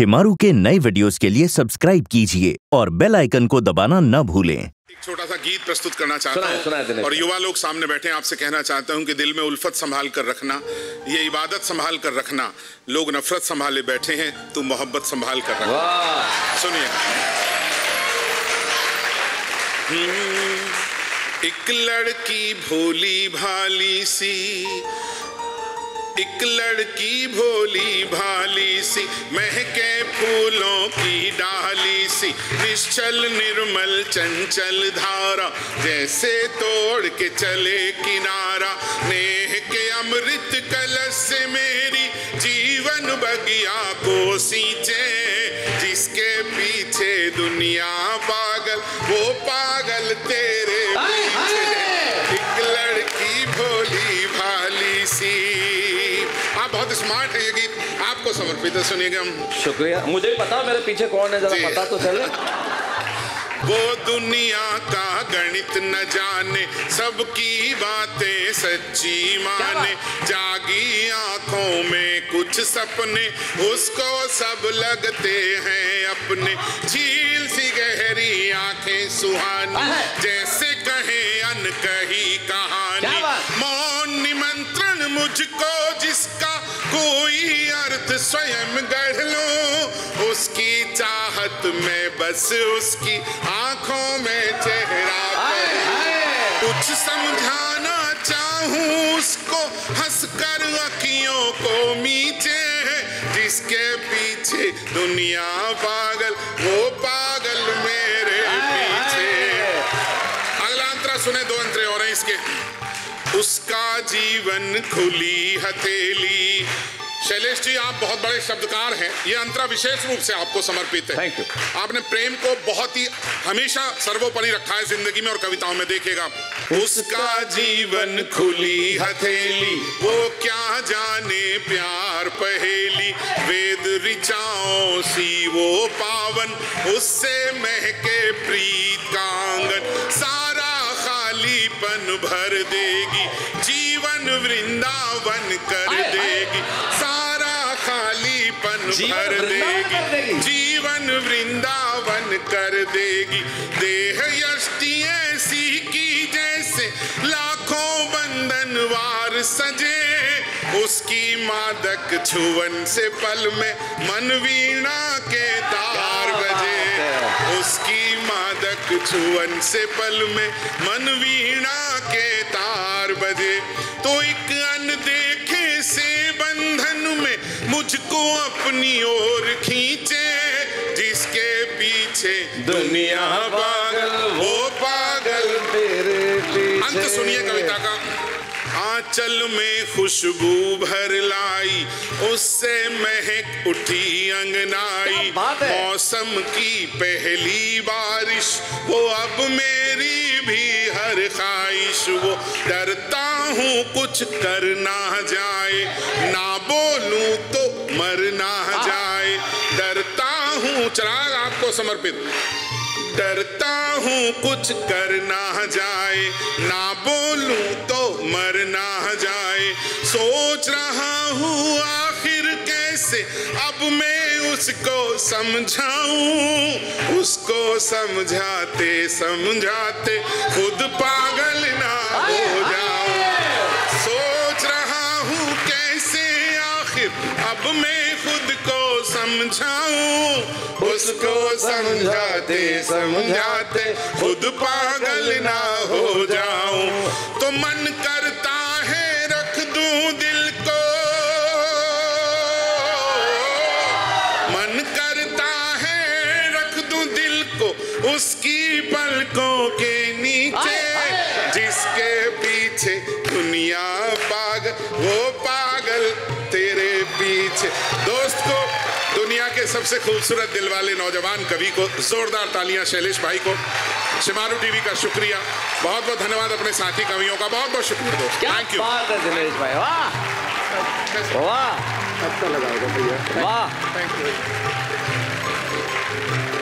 शिमारू के नए वीडियोस के लिए सब्सक्राइब कीजिए और बेल आइकन को दबाना न भूलें। एक छोटा सा गीत प्रस्तुत करना चाहता हूँ और युवा लोग सामने बैठे हैं, आपसे कहना चाहता हूँ कि दिल में उल्फत संभाल कर रखना, ये इबादत संभाल कर रखना। लोग नफरत संभाले बैठे हैं, तू मोहब्बत संभाल कर रखना। सुनिए। एक लड़की भोली भाली सी, एक लड़की भोली भाली सी, महके फूलों की डाली सी, निश्चल निर्मल चंचल धारा, जैसे तोड़ के चले किनारा। नेह के अमृत कलश से मेरी जीवन बगिया को सींचे, जिसके पीछे दुनिया पागल, वो पागल तेरे पीछे। एक लड़की भोली भाली सी। आप बहुत स्मार्ट है, ये गीत आपको समर्पित है। सुनिएगा। शुक्रिया। मुझे भी पता मेरे पीछे कौन है, जरा पता तो चले। वो दुनिया का गणित न जाने, सबकी बातें सच्ची माने, जागी आंखों में कुछ सपने, उसको सब लगते हैं अपने, झील सी गहरी आंखें सुहानी, जैसे कहे अनकही कहानी, मौन निमंत्रण मुझको, जिसका कोई अर्थ स्वयं गढ़ लूं, उसकी चाहत में बस उसकी आंखों में चेहरा है। कुछ समझाना चाहूं उसको, हंसकर अखियों को मीचे, जिसके पीछे दुनिया पागल, वो पागल मेरे पीछे। अगला अंतरा सुने, दो अंतरे और हैं इसके। उसका जीवन खुली हथेली। शैलेश जी, आप बहुत बड़े शब्दकार हैं, ये अंतरा विशेष रूप से आपको समर्पित है। Thank you. आपने प्रेम को बहुत ही हमेशा सर्वोपरि रखा है जिंदगी में और कविताओं में, देखिएगा। उसका जीवन खुली हथेली, वो क्या जाने प्यार पहेली, वेद ऋचाओं सी वो पावन, उससे महके प्रीत का आंगन, सारा खालीपन भर देगी, जीवन वृंदावन कर देगी, सारा खालीपन भर देगी, जीवन वृंदावन कर देगी। देह यष्टि ऐसी की जैसे लाखों बंधनवार सजे, उसकी मादक छुवन से पल में मन वीणा के तार बजे, उसकी मादक छुवन से पल में मन वीणा के तार बजे। तो एक अनदेखे से बंधन में मुझको अपनी ओर खींचे, जिसके पीछे दुनिया पागल, वो पागल तेरे पीछे। अंत सुनिए कविता का। आंचल में खुशबू भर लाई, उससे महक उठी अंगनाई, मौसम की पहली बारिश, वो अब मेरी भी हर ख्वाहिश, वो डरता हूँ कुछ कर ना जाए, ना बोलूँ तो मर ना जाए, डरता हूँ। चिराग आपको समर्पित। डरता हूँ कुछ कर ना जाए, ना बोलूँ तो मर ना जाए, सोच रहा हूँ आखिर कैसे अब मैं उसको समझाऊँ, उसको समझाते समझाते खुद पागल ना हो जाऊँ, सोच रहा हूँ कैसे आखिर अब मैं खुद को समझाऊं, उसको समझाते समझाते खुद पागल ना हो जाऊं। तो मन करता है रख दूं दिल को, मन करता है रख दूं दिल को, उसकी पलकों के नीचे, जिसके पीछे दुनिया पागल, वो पागल तेरे पीछे। दोस्त को, दुनिया के सबसे खूबसूरत दिल वाले नौजवान कवि को जोरदार तालियां। शैलेश भाई को शिमारू टीवी का शुक्रिया, बहुत बहुत धन्यवाद। अपने साथी कवियों का बहुत बहुत शुक्रिया दोस्त। Thank you. शैलेश भाई, वाह वाह, अच्छा लगा भैया, वाह, थैंक यू।